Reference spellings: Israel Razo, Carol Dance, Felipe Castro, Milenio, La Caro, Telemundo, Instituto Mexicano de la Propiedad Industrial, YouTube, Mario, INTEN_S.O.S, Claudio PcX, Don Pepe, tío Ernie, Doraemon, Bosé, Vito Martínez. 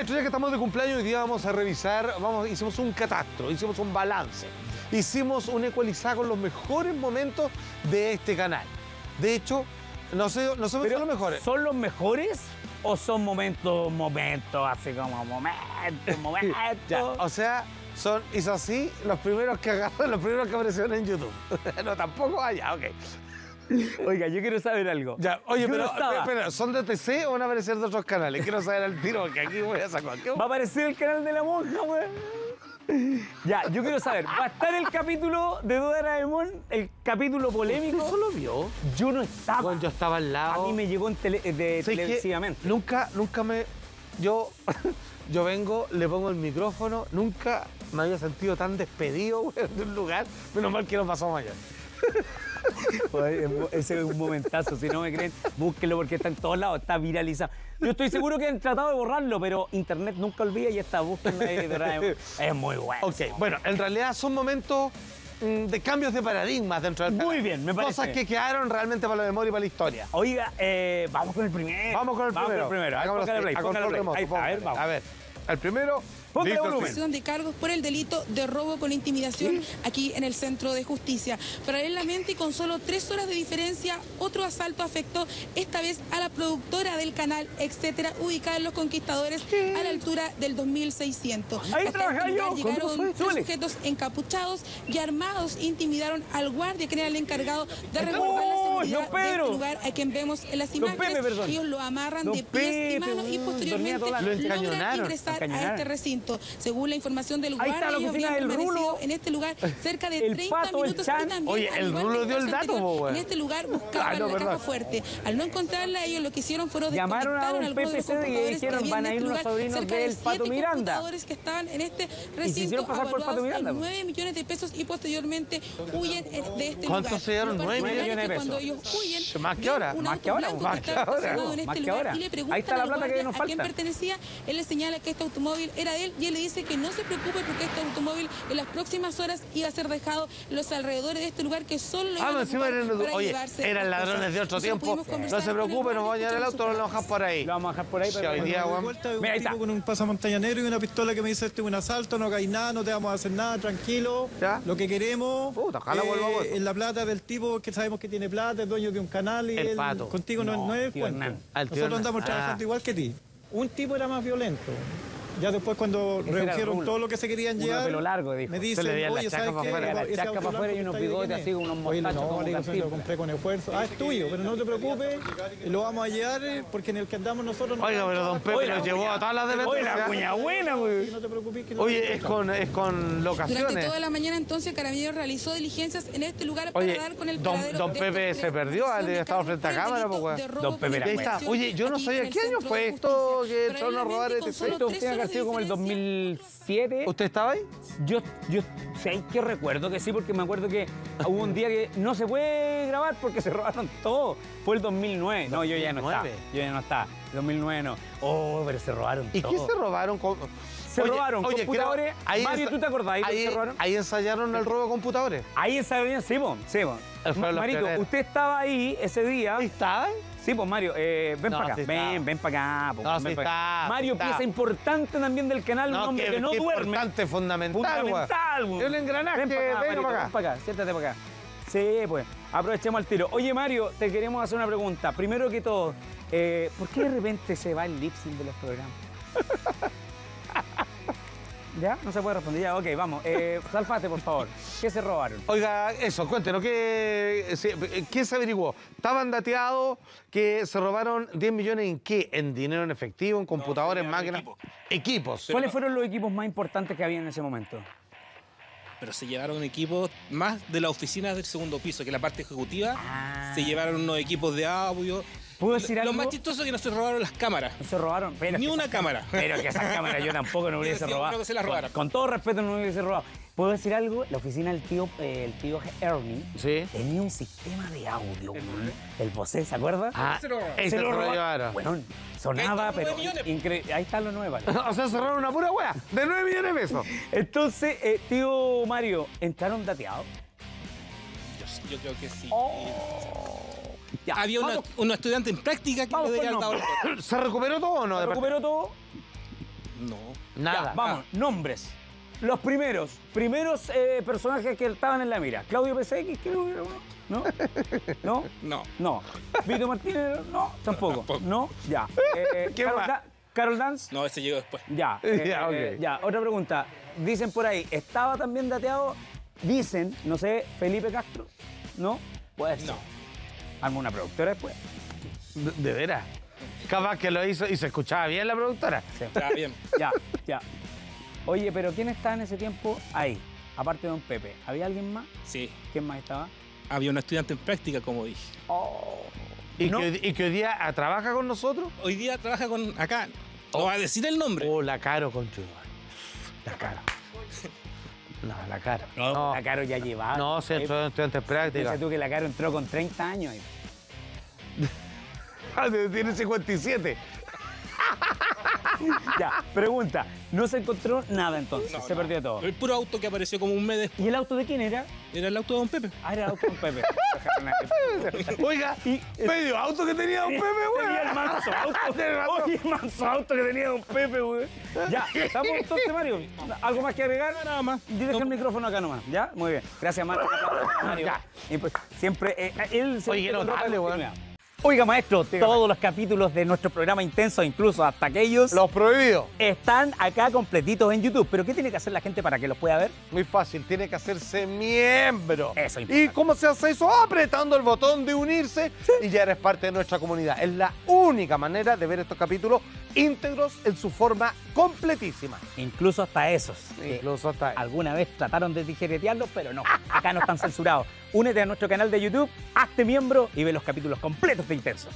hecho, ya que estamos de cumpleaños, hoy día vamos a revisar, hicimos un catastro, hicimos un balance, hicimos un ecualizado con los mejores momentos de este canal. De hecho, no sé, no son los mejores. ¿Son los mejores o son momentos, así como momentos? Ya, o sea, son, hizo así los primeros que agarraron, los primeros que aparecieron en YouTube. No, tampoco allá, ok. Oiga, yo quiero saber algo. Ya, oye, pero, espera, ¿son de TC o van a aparecer de otros canales? Quiero saber al tiro, que aquí voy a sacar. ¿Va a aparecer el canal de la monja, weón? Ya, yo quiero saber, ¿va a estar el capítulo de Doraemon, el capítulo polémico? ¿Usted solo vio? Yo no estaba. Bueno, yo estaba al lado. A mí me llegó en televisivamente. Nunca me... Yo vengo, le pongo el micrófono, nunca me había sentido tan despedido, weón, de un lugar. Menos mal que no pasamos allá. Ese es un momentazo. Si no me creen, búsquenlo porque está en todos lados, está viralizado. Yo estoy seguro que han tratado de borrarlo, pero internet nunca olvida y esta búsqueda es muy bueno. Ok, bueno, en realidad son momentos de cambios de paradigmas dentro del canal. Muy bien, me parece. Cosas que quedaron realmente para la memoria y para la historia. Oiga, vamos con el primero. Vamos con el primero. A ver, el primero... de cargos por el delito de robo con intimidación aquí en el Centro de Justicia. Paralelamente y con solo 3 horas de diferencia, otro asalto afectó esta vez a la productora del canal, etcétera, ubicada en Los Conquistadores, a la altura del 2600. Ahí trabaja yo. Llegaron sujetos encapuchados y armados, intimidaron al guardia, que era el encargado de resguardar la seguridad del lugar, a quien vemos en las imágenes. Ellos lo amarran de pies y manos y posteriormente logran ingresar a este recinto. Según la información del lugar, ellos habían permanecido en este lugar cerca de 30 minutos. Oye, el Rulo dio el dato. En este lugar buscaban la caja fuerte. Al no encontrarla, ellos lo que hicieron fue desconectaron algunos de los computadores que habían en este lugar, cerca de 7 computadores que estaban en este recinto, avaluados en 9 millones de pesos y posteriormente huyen de este lugar. ¿Cuántos se dieron? 9 millones de pesos. Cuando ellos huyen, más que ahora. Y le preguntan al guardia a quién pertenecía, él le señala que este automóvil era de él y él le dice que no se preocupe porque este automóvil en las próximas horas iba a ser dejado en los alrededores de este lugar que solo lo iban a ocupar para llevarse. Eran ladrones de otro tiempo. No se preocupe, nos vamos a llevar el auto, lo vamos a dejar por ahí. Lo vamos a dejar por ahí. Pero hoy día, mira, ahí está. Con un pasamontaña negro y una pistola que me dice, este es un asalto, no caí nada, no te vamos a hacer nada, tranquilo. ¿Ya? Lo que queremos es la plata del tipo que sabemos que tiene plata, es dueño de un canal y él contigo no es cuento. Nosotros andamos trabajando igual que ti. Un tipo era más violento. Ya después cuando redujeron todo lo que se querían llevar, pelo largo, dijo. Me dicen, oye, ¿sabes qué? La chaca para afuera y unos bigotes así, unos mostachos como cantimplas. Lo compré con esfuerzo. Ah, es tuyo, pero no te preocupes, lo vamos a llevar porque en el que andamos nosotros... Oiga, pero Don Pepe nos llevó a todas las de la oye, la cuña buena, güey. No te preocupes que no... Oye, es con locaciones. Durante toda la mañana, entonces, Carabineros realizó diligencias en este lugar para dar con el paradero... Don Pepe se perdió, estaba frente a cámara, pues, Don Pepe era buena. Oye, yo no sabía qué año fue esto que entraron a robar este sitio. Ha sido como el 2007. ¿Usted estaba ahí? Yo sé que recuerdo que sí, porque me acuerdo que hubo un día que no se puede grabar porque se robaron todo. Fue el 2009. No, yo ya no estaba. Yo ya no estaba. 2009 no. Oh, pero se robaron todo. ¿Y qué se robaron? Se robaron computadores. Creo, Mario, ¿tú te acordás? Ahí se robaron. Ahí ensayaron el robo de computadores. Ahí ensayaron, sí, po. Sí, po. Marito, usted estaba ahí ese día. ¿Estaba? Sí, pues Mario, ven para acá, ven para acá. Mario, pieza importante también del canal, un hombre que no duerme. Importante, fundamental. El engranaje, ven para acá. Siéntate para acá. Sí, pues, aprovechemos el tiro. Oye, Mario, te queremos hacer una pregunta. Primero que todo, ¿por qué de repente se va el lip-sync de los programas? ¿Ya? No se puede responder. Ya, ok, vamos. Salfate, por favor. ¿Qué se robaron? Oiga, eso, cuéntenos. ¿Qué se averiguó? Estaban dateados que se robaron 10 millones en qué? ¿En dinero en efectivo, en computadores, en máquinas? Equipos. ¿Cuáles fueron los equipos más importantes que había en ese momento? Pero se llevaron equipos más de las oficinas del segundo piso, que es la parte ejecutiva. Ah. Se llevaron unos equipos de audio. ¿Puedo decir algo? Lo más chistoso es que no se robaron las cámaras. No se robaron. Pero ni una cámara. Pero que esas cámaras yo tampoco no hubiese robado. Se las robaron. Con todo respeto no hubiese robado. ¿Puedo decir algo? La oficina del tío Ernie tenía un sistema de audio. El Bosé, ¿se acuerda? Ah, se lo robaron. Bueno, sonaba, pero increíble. Ahí están los 9 vale. O sea, se robaron una pura hueá de 9 millones de pesos. Entonces, tío Mario, ¿entraron dateados? Yo creo que sí. Ya, había una estudiante en práctica que le había dado. ¿Se recuperó todo o no? ¿Se recuperó todo? No. Nada. Ya, vamos, nada. Nombres. Los primeros personajes que estaban en la mira. Claudio PcX, creo que era uno. ¿No? ¿No? No. No. Vito Martínez, no, tampoco. No, tampoco. No, ya. Carol Dance. No, ese llegó después. Ya. Ya, otra pregunta. Dicen por ahí, ¿estaba también dateado? Dicen, no sé, Felipe Castro. ¿No? Puede ser. No. ¿Alguna productora después? ¿De veras? Capaz que lo hizo y se escuchaba bien la productora. Se escuchaba bien. Ya, ya. Oye, pero ¿quién estaba en ese tiempo ahí? Aparte de Don Pepe, ¿había alguien más? Sí. ¿Quién más estaba? Había un estudiante en práctica, como dije. Oh. ¿Y que hoy día trabaja con nosotros? Hoy día trabaja con... acá. No va a decir el nombre. Oh, La Caro con Chihuahua. La Caro. No, La Caro. No, no. La Caro ya llevaba. No, sí, entró en estudiante en práctica. Dice tú que La Caro entró con 30 años. Tiene 57. Ya, pregunta. ¿No se encontró nada entonces? No, se perdió todo. El puro auto que apareció como un mes después. ¿Y el auto de quién era? Era el auto de Don Pepe. Ah, era el auto de Don Pepe. Oiga, medio auto que tenía Don Pepe, güey. Tenía el manso auto. Oye, el manso auto que tenía Don Pepe, güey. Ya, ¿estamos entonces, Mario? ¿Algo más que agregar? Nada más. Deja el micrófono acá nomás, ¿ya? Muy bien. Gracias, Mario. Siempre, él se... Oye, notable, güey. Oiga, maestro, todos los capítulos de nuestro programa Intenso, incluso hasta aquellos... los prohibidos. Están acá completitos en YouTube. ¿Pero qué tiene que hacer la gente para que los pueda ver? Muy fácil, tiene que hacerse miembro. Eso, importante. ¿Y cómo se hace eso? Apretando el botón de unirse, sí, y ya eres parte de nuestra comunidad. Es la única manera de ver estos capítulos íntegros en su forma completísima. Incluso hasta esos. Incluso hasta esos. Alguna vez trataron de tijeretearlos, pero no. Acá no están censurados. Únete a nuestro canal de YouTube, hazte miembro y ve los capítulos completos de Intenso.